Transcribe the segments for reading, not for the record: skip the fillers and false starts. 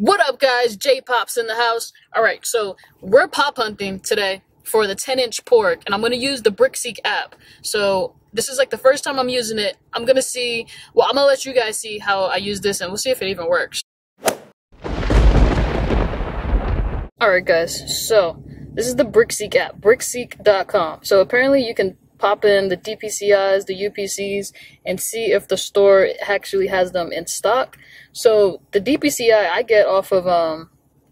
What up, guys? JPOPS in the house. All right, so we're pop hunting today for the 10-inch PORG, and I'm going to use the Brickseek app. So this is like the first time I'm using it. I'm going to see, well, I'm going to let you guys see how I use this, and we'll see if it even works. All right, guys, so this is the Brickseek app, brickseek.com. So apparently you can pop in the DPCIs, the UPCs, and see if the store actually has them in stock. So the DPCI I get off of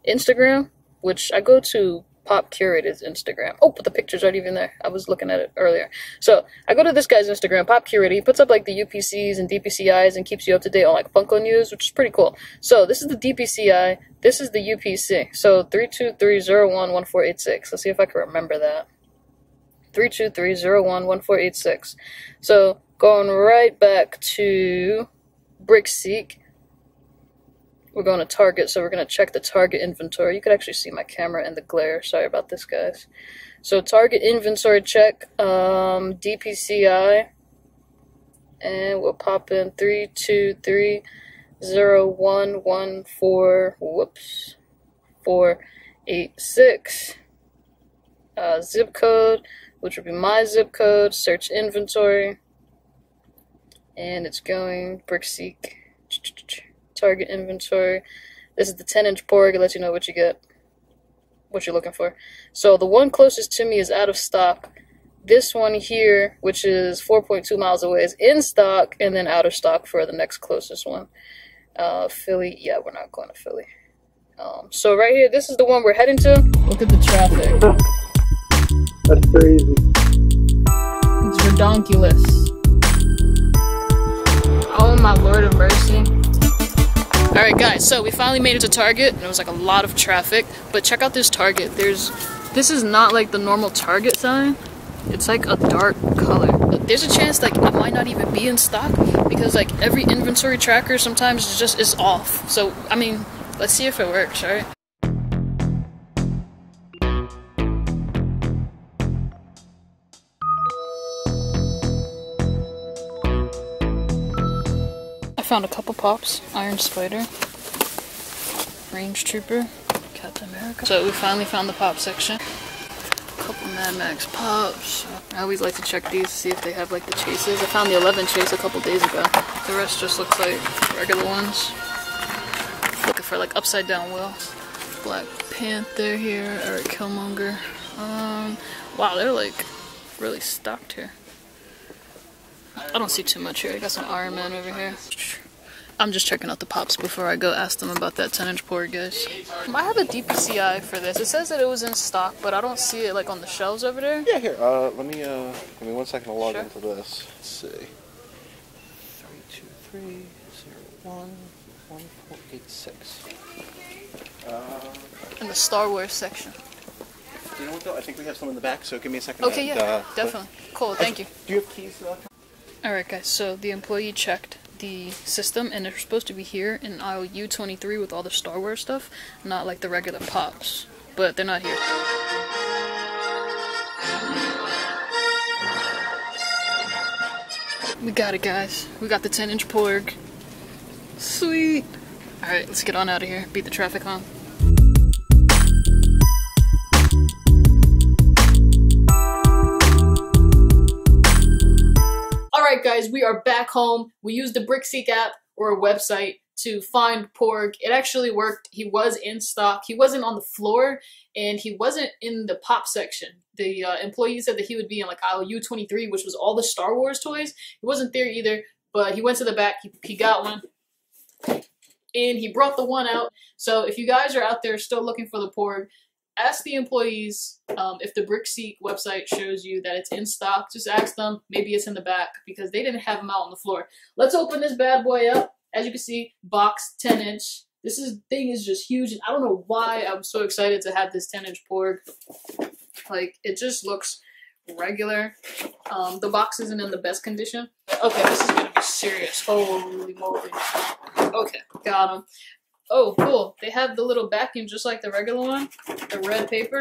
Instagram, which I go to Pop Curated's Instagram. Oh, but the pictures aren't even there. I was looking at it earlier. So I go to this guy's Instagram, Pop Curated. He puts up like the UPCs and DPCIs and keeps you up to date on like Funko news, which is pretty cool. So this is the DPCI. This is the UPC. So 323011486. Let's see if I can remember that. 323011486. So going right back to Brickseek, we're going to Target, so we're going to check the Target inventory. You could actually see my camera and the glare. Sorry about this, guys. So Target inventory check, DPCI, and we'll pop in 323011486. Zip code, which would be my zip code, search inventory, and it's going Brickseek, target inventory. This is the 10-inch PORG. It lets you know what you get, what you're looking for. So the one closest to me is out of stock. This one here, which is 4.2 miles away, is in stock, and then out of stock for the next closest one. Philly, yeah, we're not going to Philly. So right here, this is the one we're heading to. Look at the traffic. That's crazy. It's redonkulous. Oh my lord of mercy. Alright guys, so we finally made it to Target, and it was like a lot of traffic, but check out this Target. This is not like the normal Target sign. It's like a dark color. There's a chance like it might not even be in stock, because like every inventory tracker sometimes is off. So, I mean, let's see if it works, alright? Found a couple pops. Iron Spider, Range Trooper, Captain America. So we finally found the pop section. A couple Mad Max pops. I always like to check these to see if they have like the chases. I found the 11 chase a couple days ago. The rest just looks like regular ones. Looking for like upside down wheels. Black Panther here, Eric Killmonger. Wow, they're like really stocked here. I don't see too much here. I got some Iron Man over here. I'm just checking out the pops before I go ask them about that 10-inch PORG, guys. I have a DPCI for this. It says that it was in stock, but I don't see it like on the shelves over there. Yeah, here. Let me 1 second to log into this. Let's see. 323011486. In the Star Wars section. Do you know what though? I think we have some in the back, so give me a second. Okay, yeah, definitely. Cool, thank you. Do you have keys? Alright guys, so the employee checked the system, and they're supposed to be here in aisle U23 with all the Star Wars stuff, not like the regular pops, but they're not here. We got it, guys. We got the 10-inch PORG. Sweet! Alright, let's get on out of here. Beat the traffic home. Alright guys, we are back home. We used the Brickseek app or a website to find PORG. It actually worked. He was in stock. He wasn't on the floor, and he wasn't in the pop section. The employee said that he would be in like aisle U23, which was all the Star Wars toys. He wasn't there either, but he went to the back. He got one, and he brought the one out. So if you guys are out there still looking for the PORG, ask the employees if the Brickseek website shows you that it's in stock. Just ask them. Maybe it's in the back, because they didn't have them out on the floor. Let's open this bad boy up. As you can see, box 10-inch. This thing is just huge, and I don't know why I'm so excited to have this 10-inch PORG. Like, it just looks regular. The box isn't in the best condition. Okay, this is gonna be serious. Holy moly. Okay, got him. Oh, cool. They have the little backing just like the regular one. The red paper,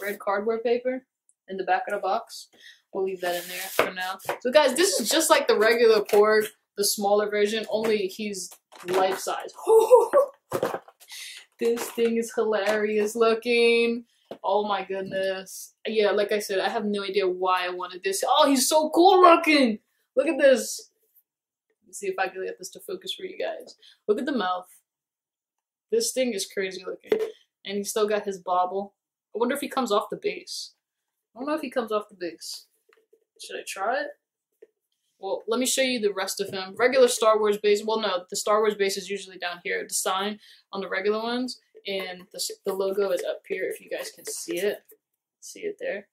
red cardboard paper in the back of the box. We'll leave that in there for now. So guys, this is just like the regular PORG, the smaller version, only he's life size. This thing is hilarious looking. Oh my goodness. Yeah, like I said, I have no idea why I wanted this. Oh, he's so cool looking. Look at this. Let's see if I can get this to focus for you guys. Look at the mouth. This thing is crazy looking. And he's still got his bobble. I wonder if he comes off the base. I don't know if he comes off the base. Should I try it? Well, let me show you the rest of him. Regular Star Wars base. Well, no, the Star Wars base is usually down here. The sign on the regular ones. And the logo is up here if you guys can see it. See it there.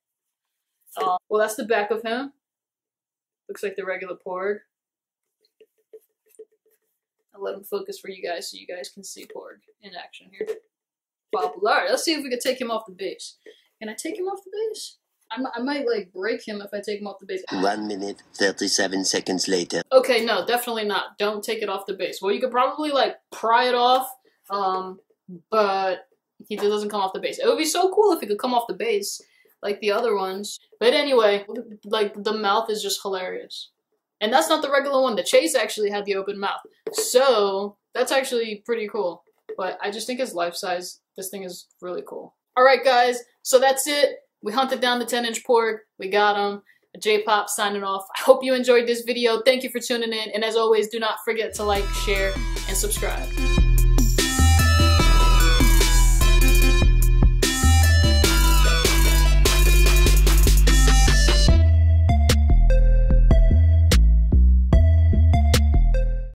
Well, that's the back of him. Looks like the regular PORG. I'll let him focus for you guys so you guys can see PORG in action here. Bobble. All right, let's see if we can take him off the base. Can I take him off the base? I might like break him if I take him off the base. 1 minute, 37 seconds later. Okay, no, definitely not. Don't take it off the base. Well, you could probably like pry it off, but he just doesn't come off the base. It would be so cool if he could come off the base like the other ones. But anyway, like the mouth is just hilarious. And that's not the regular one. The Chase actually had the open mouth. So that's actually pretty cool. But I just think it's life size. This thing is really cool. All right, guys. So that's it. We hunted down the 10-inch PORG. We got him. JPOPS signing off. I hope you enjoyed this video. Thank you for tuning in. And as always, do not forget to like, share, and subscribe.